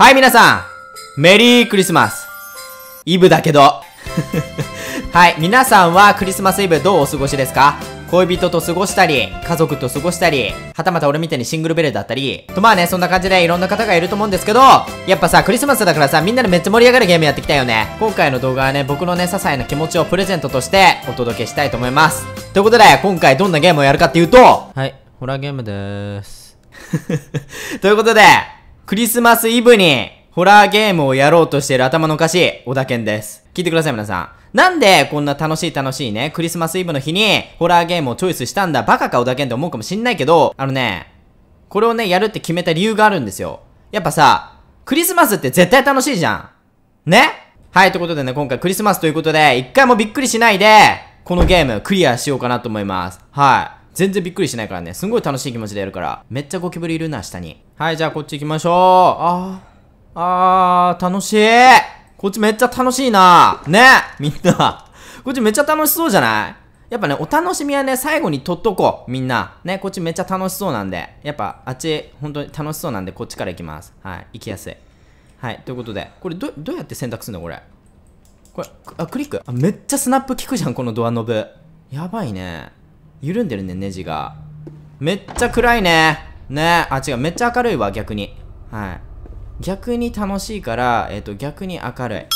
はい、皆さん、メリークリスマス。イブだけど。はい、皆さんはクリスマスイブどうお過ごしですか？恋人と過ごしたり、家族と過ごしたり、はたまた俺みたいにシングルベルだったり、とまあね、そんな感じでいろんな方がいると思うんですけど、やっぱさ、クリスマスだからさ、みんなでめっちゃ盛り上がるゲームやってきたよね。今回の動画はね、僕のね、些細な気持ちをプレゼントとしてお届けしたいと思います。ということで、今回どんなゲームをやるかっていうと、はい、ホラーゲームでーす。ということで、クリスマスイブにホラーゲームをやろうとしている頭のおかしい小田健です。聞いてください皆さん。なんでこんな楽しいね、クリスマスイブの日にホラーゲームをチョイスしたんだ、バカか小田健って思うかもしんないけど、あのね、これをね、やるって決めた理由があるんですよ。やっぱさ、クリスマスって絶対楽しいじゃん。ね？はい、ということでね、今回クリスマスということで、一回もびっくりしないで、このゲームクリアしようかなと思います。はい。全然びっくりしないからね。すんごい楽しい気持ちでやるから。めっちゃゴキブリいるな、下に。はい、じゃあこっち行きましょう。楽しい。こっちめっちゃ楽しいな。ね、みんな。こっちめっちゃ楽しそうじゃない？やっぱね、お楽しみはね、最後に取っとこう。みんな。ね、こっちめっちゃ楽しそうなんで。やっぱ、あっち、本当に楽しそうなんで、こっちから行きます。はい、行きやすい。はい、ということで。これ、どうやって選択すんのこれ。これ、あ、クリック。あ、めっちゃスナップ効くじゃん、このドアノブ。やばいね。緩んでるね、ネジが。めっちゃ暗いね。ね。あ、違う。めっちゃ明るいわ、逆に。はい。逆に楽しいから、逆に明るい。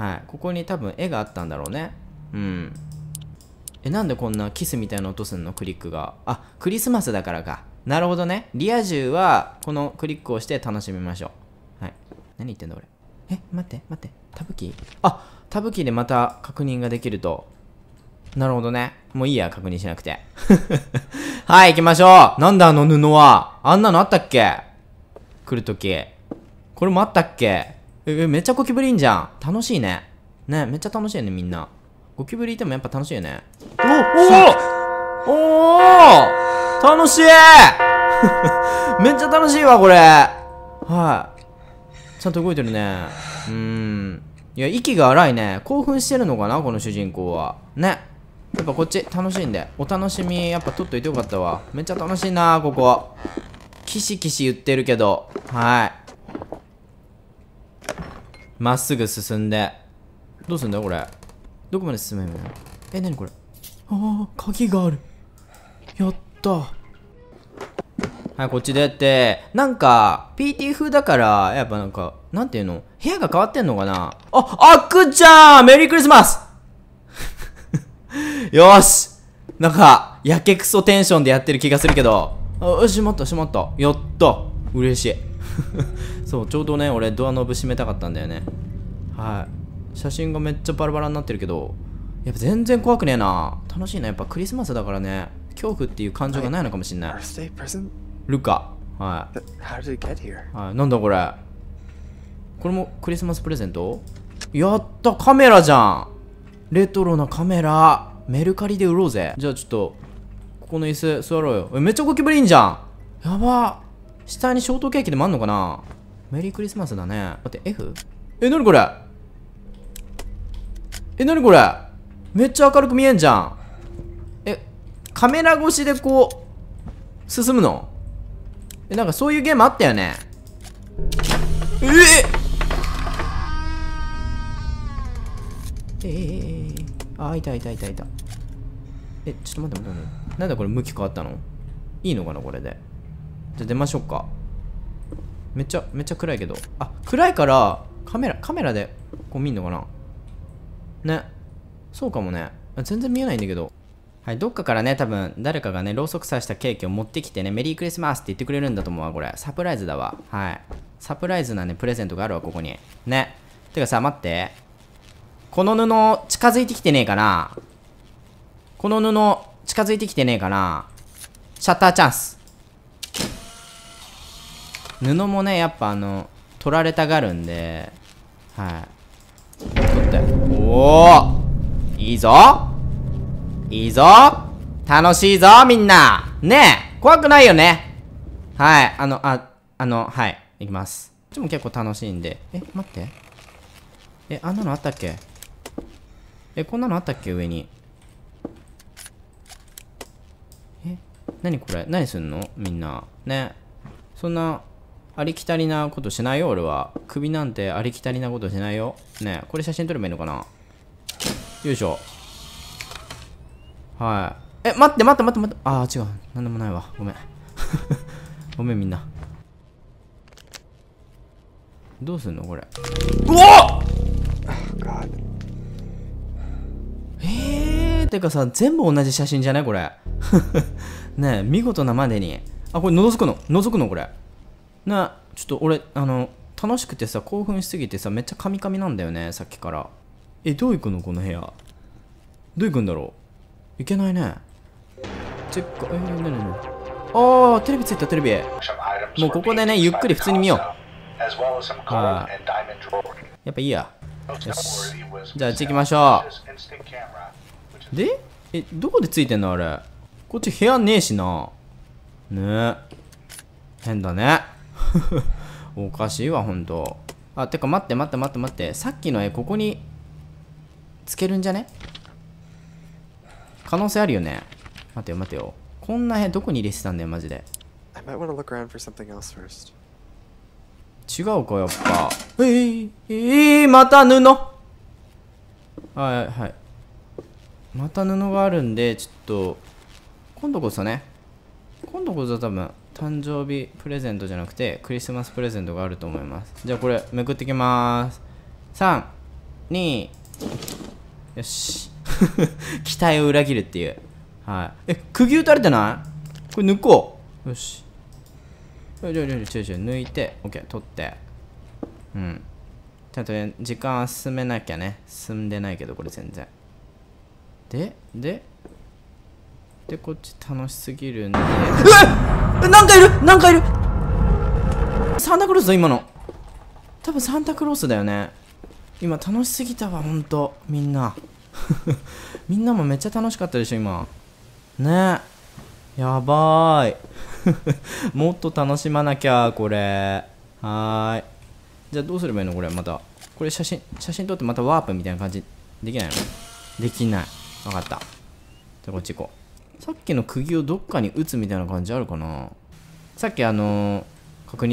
はい。ここに多分絵があったんだろうね。うん。え、なんでこんなキスみたいな音すんのクリックが。あ、クリスマスだからか。なるほどね。リア充は、このクリックをして楽しみましょう。はい。何言ってんだ、俺。え、待って。タブキー？あ、タブキーでまた確認ができると。なるほどね。もういいや、確認しなくて。はい、行きましょう。なんだあの布は。あんなのあったっけ？来るとき。これもあったっけ？めっちゃゴキブリいんじゃん。楽しいね。ね、めっちゃ楽しいよね、みんな。ゴキブリいてもやっぱ楽しいよね。おおおお楽しい。めっちゃ楽しいわ、これ。はい。ちゃんと動いてるね。いや、息が荒いね。興奮してるのかな、この主人公は。ね。やっぱこっち楽しいんで、お楽しみやっぱ取っといてよかったわ。めっちゃ楽しいな、ここ。キシキシ言ってるけど、はい。まっすぐ進んで。どうすんだよ、これ。どこまで進めるの？え、なにこれ。ああ、鍵がある。やった。はい、こっち出て、なんか、P.T. 風だから、やっぱなんか、なんていうの？部屋が変わってんのかな？あ、あっくちゃん！メリークリスマスよし、なんか、やけくそテンションでやってる気がするけど。あ、しまった。やった。嬉しい。そう、ちょうどね、俺、ドアノブ閉めたかったんだよね。はい。写真がめっちゃバラバラになってるけど、やっぱ全然怖くねえな。楽しいな。やっぱクリスマスだからね、恐怖っていう感情がないのかもしんない。ルカ。はい。なんだこれ。これもクリスマスプレゼント？やった、カメラじゃん。レトロなカメラ。メルカリで売ろうぜ。じゃあちょっと、ここの椅子座ろうよ。え、めっちゃゴキブリいんじゃん。やば。下にショートケーキでもあんのかな。メリークリスマスだね。待って、F？ え、なにこれ。え、なにこれ。めっちゃ明るく見えんじゃん。え、カメラ越しでこう、進むの？え、なんかそういうゲームあったよね。あ、いた。え、ちょっと待って。なんだこれ、向き変わったの？いいのかな、これで。じゃ、出ましょうか。めっちゃ暗いけど。あ、暗いから、カメラで、こう見んのかな？ね。そうかもね。全然見えないんだけど。はい、どっかからね、多分、誰かがね、ろうそく刺したケーキを持ってきてね、メリークリスマスって言ってくれるんだと思うわ、これ。サプライズだわ。はい。サプライズなね、プレゼントがあるわ、ここに。ね。てかさ、待って。この布、近づいてきてねえかな？この布、近づいてきてねえかな？シャッターチャンス。布もね、やっぱ取られたがるんで、はい。取って。おー！いいぞ！楽しいぞ、みんな！ねえ！怖くないよね！はい、はい、いきます。こっちも結構楽しいんで。え、待って。え、あんなのあったっけ？え、こんなのあったっけ？上に。え、なにこれ？何すんのみんな。ね。そんな、ありきたりなことしないよ、俺は。首なんてありきたりなことしないよ。ねえ、これ写真撮ればいいのかな。よいしょ。はい。え、待って。あー、違う。なんでもないわ。ごめん。ごめん、みんな。どうすんのこれ。うわっ！てかさ、全部同じ写真じゃないこれ。ねえ、見事なまでに。あ、これ覗くのこれ。な、ちょっと俺、楽しくてさ、興奮しすぎてさ、めっちゃカミカミなんだよね、さっきから。え、どう行くのこの部屋。どう行くんだろう。いけないね。チェック、何ああ、テレビついた、テレビ。もうここでね、ゆっくり普通に見よう。はい。やっぱいいや。よし。じゃあ、あっち行きましょう。で、え、どこでついてんのあれ。こっち部屋ねえしな。ねえ。変だね。おかしいわ、ほんと。あ、てか、待って。さっきの絵、ここに、つけるんじゃね？可能性あるよね。待てよ。こんな辺どこに入れてたんだよ、マジで。違うか、やっぱ。また布。はい。また布があるんで、ちょっと、今度こそ多分、誕生日プレゼントじゃなくて、クリスマスプレゼントがあると思います。じゃあこれ、めくってきまーす。3、2、よし。期待を裏切るっていう。はい。え、釘打たれてない？これ抜こう。よし。ちょい抜いて、オッケー、取って。うん。ちゃんとね、時間は進めなきゃね。進んでないけど、これ全然。で、こっち楽しすぎるんで。うわっ！なんかいる！サンタクロースだ、今の。多分サンタクロースだよね。今楽しすぎたわ、ほんと。みんな。みんなもめっちゃ楽しかったでしょ今ね。やばーい。もっと楽しまなきゃこれ。はーい。じゃあどうすればいいのこれ。またこれ写真撮ってまたワープみたいな感じできないの？できない。分かった。じゃあこっち行こう。さっきの釘をどっかに打つみたいな感じあるかな。さっき確認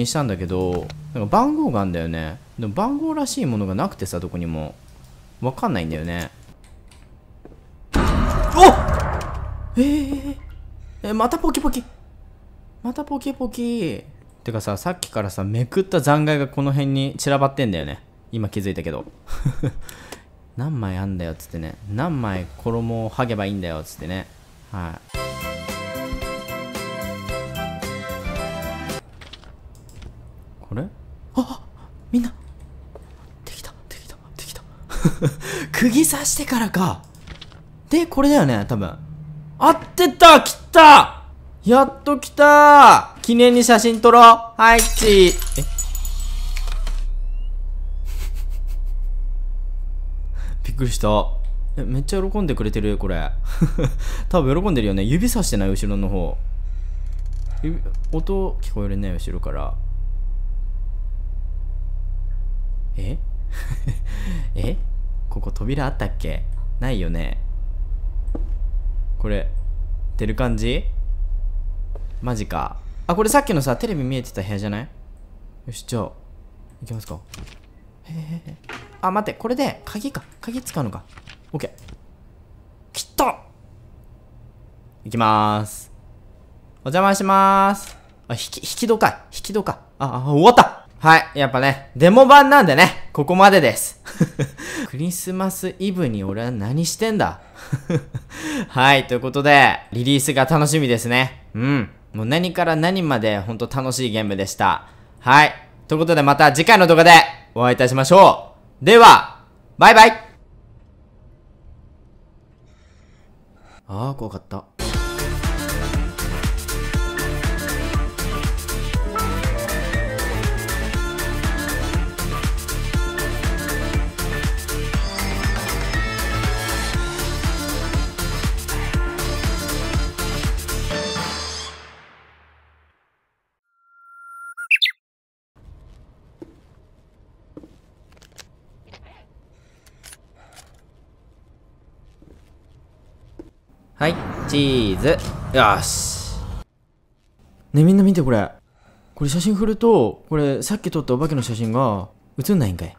したんだけど、なんか番号があるんだよね。でも番号らしいものがなくてさ、どこにも分かんないんだよね。おっ、またポキポキ。てかさ、さっきからさ、めくった残骸がこの辺に散らばってんだよね。今気づいたけど。何枚あんだよっつってね。何枚衣を剥げばいいんだよっつってね。はい。これ？あ、みんな。できた。釘刺してからか。で、これだよね、多分。合ってた！来た！やっと来た！記念に写真撮ろう！はい、チー。びっくりした。え、めっちゃ喜んでくれてるよ、これ。多分喜んでるよね。指さしてない、後ろの方。音聞こえるね、後ろから。え？え？ここ扉あったっけ？ないよね。これ、出る感じ？マジか。あ、これさっきのさ、テレビ見えてた部屋じゃない？よし、じゃあ、行きますか。あ、待って、これで、鍵か。鍵使うのか。オッケー。きっと！行きまーす。お邪魔しまーす。あ、引き戸か。あ、終わった！はい、やっぱね、デモ版なんでね、ここまでです。クリスマスイブに俺は何してんだ。はい、ということで、リリースが楽しみですね。うん。もう何から何までほんと楽しいゲームでした。はい。ということでまた次回の動画でお会いいたしましょう。では、バイバイ。あー、怖かった。はい、チーズ。よし。ね、みんな見てこれ。これ写真振ると、これさっき撮ったお化けの写真が映んないんかい。